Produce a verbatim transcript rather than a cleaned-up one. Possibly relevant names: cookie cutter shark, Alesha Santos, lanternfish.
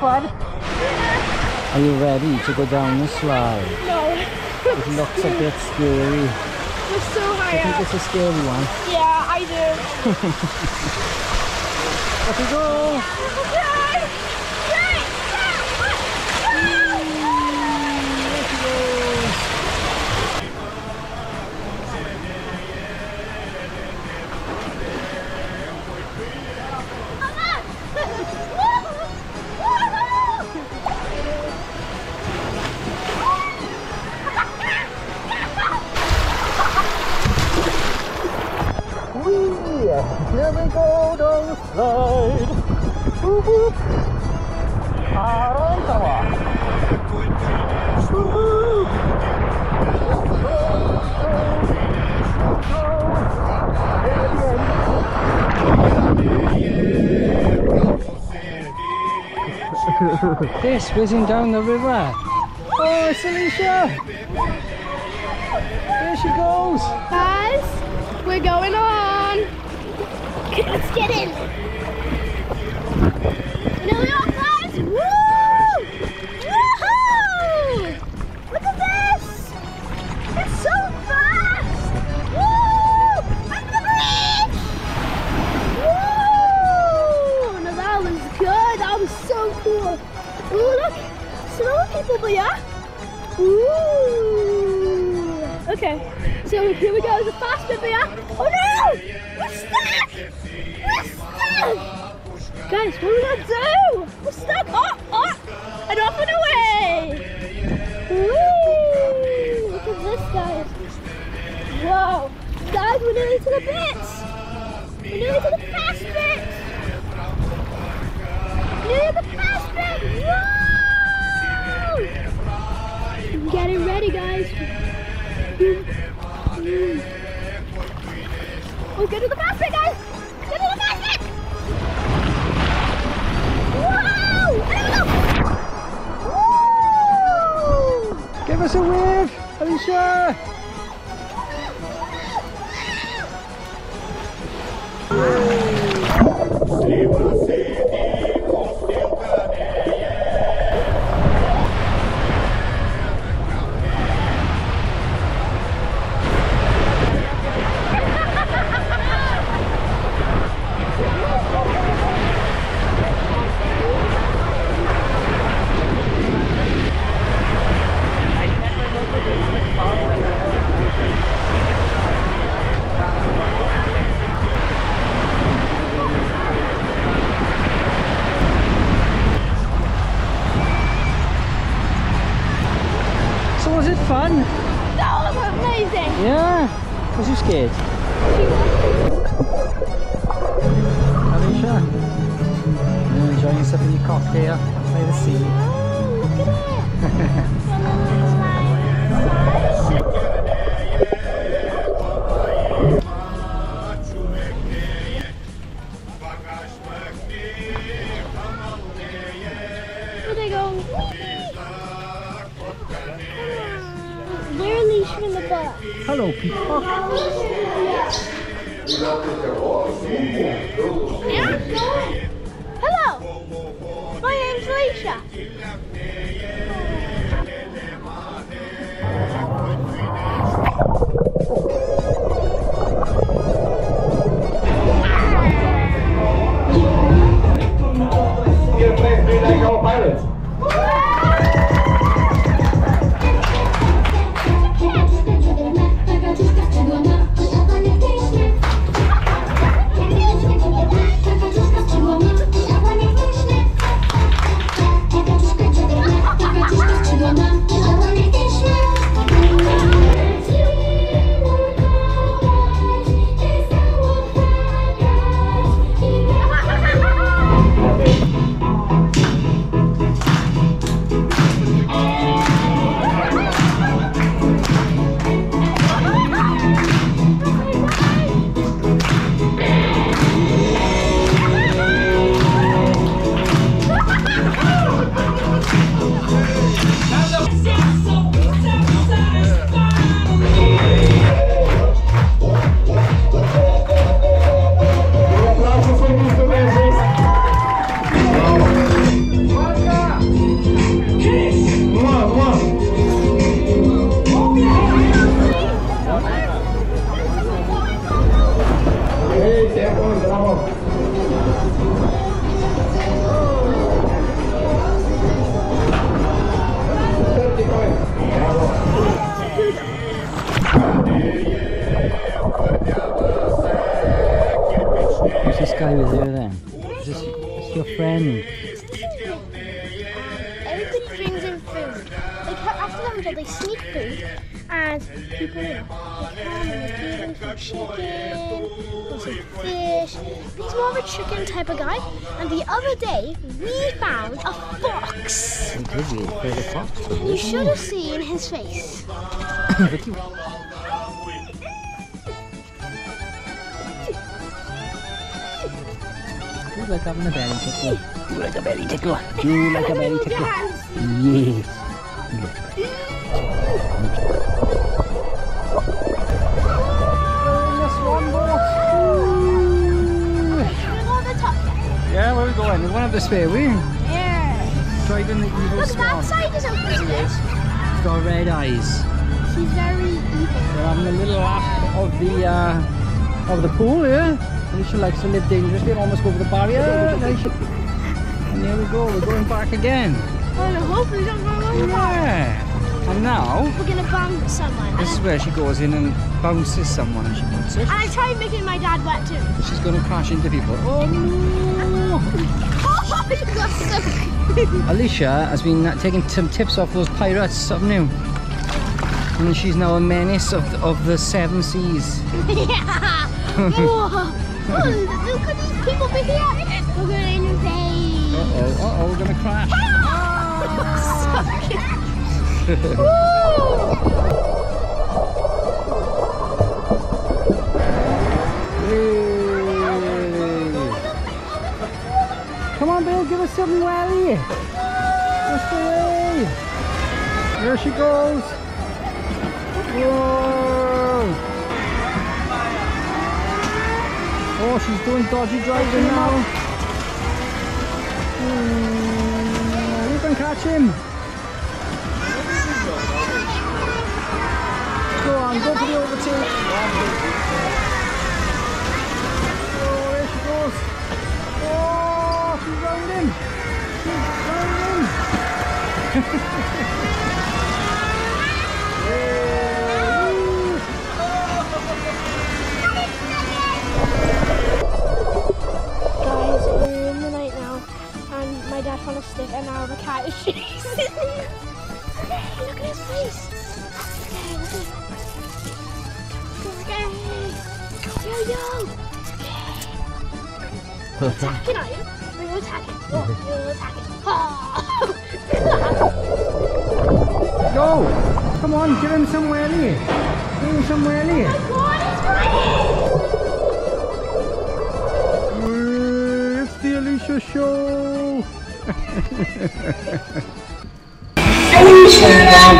quad. Are you ready to go down the slide? No. It looks a bit scary. We're so high up. I think it's a scary one. Yeah, I do. Up we go. Here we go down the slide. Whoop whoop. Arontawa. Whoop whoop. Go, go, go. This whizzing down the river. Oh, it's Alesha. There she goes. Guys, we're going on. Let's get in. There we are, guys. Woo! Woohoo! Look at this. It's so fast. Woo! At the bridge. Woo! Now that was good. That was so cool. Ooh, look. Slow people, but yeah. Ooh. Okay. So here we go. It's a fast bit, but yeah. Oh no! We're stuck! We're stuck! Guys, what are we gonna do? We're stuck! Oh, oh! And off and away! Woo! Look at this, guys. Whoa! Guys, we're nearly to the bit! We're nearly to the fast bit! Nearly the fast bit! Whoa! I'm getting ready, guys. Mm. Oh, go to the fast bit, guys! Go to the fast bit! Whoa! There we go! Woo! Give us a wave, Alesha! Was it fun? That was amazing! Yeah! Was you scared? Alesha, you're enjoying sipping your cocktail by the sea. Oh, look at it! Where they go? Hello, peacock. Hello. My name's Alesha. You're playing me like our pirates. Hey, that one's off. What's this guy with you then? Is this, it's your friend. Everybody brings in food. Like after them job they sneak food and people in. They come and they're chicken, some fish. He's more of a chicken type of guy. And the other day we found a fox. He did, he found a fox. You should have seen his face. You like having a belly tickler. You like a belly tickler. You like a belly tickler. Yes. You like a belly tickler. Oh, this one more. Should we go on the top yet? Yeah, where are we going? We want to have the spare wing. Yeah. Try the evil Look, swan. That side is open, isn't it? She's got red eyes. She's very evil. We're having a little laugh of the, uh, of the pool, yeah? She likes to live dangerously and almost go over the barrier. And there we go, we're going back again. Well, I hope we don't go over. Yeah. And now we're going to bounce someone. This is where she goes in and bounces someone and she bounces. And I tried making my dad wet too. She's going to crash into people. Oh no! Oh, you got stuck. Alesha has been taking some tips off those pirates, something new. And she's now a menace of the, of the seven seas. Yeah! Whoa. Oh, look at these people over here! We're going to invade! Uh-oh, uh-oh, we're going to crash! Woo! Come on, Bill, give us something wally! That's the way! There she goes! Whoa! Oh, she's doing dodgy driving now. Mm, you can catch him. Go on, go for the overtake. Oh, there she goes. Oh, she's round him. She's round him. Yeah. Guys, we're in the night now, and my dad found a stick, and now the cat is chasing me. Look at his face. Scary. Yo yo. You're attacking, are you? We're attacking. Oh, you're attacking. Oh. Go! Come on, give him some welly. Give him some welly. Oh my God, he's running. Alesha show.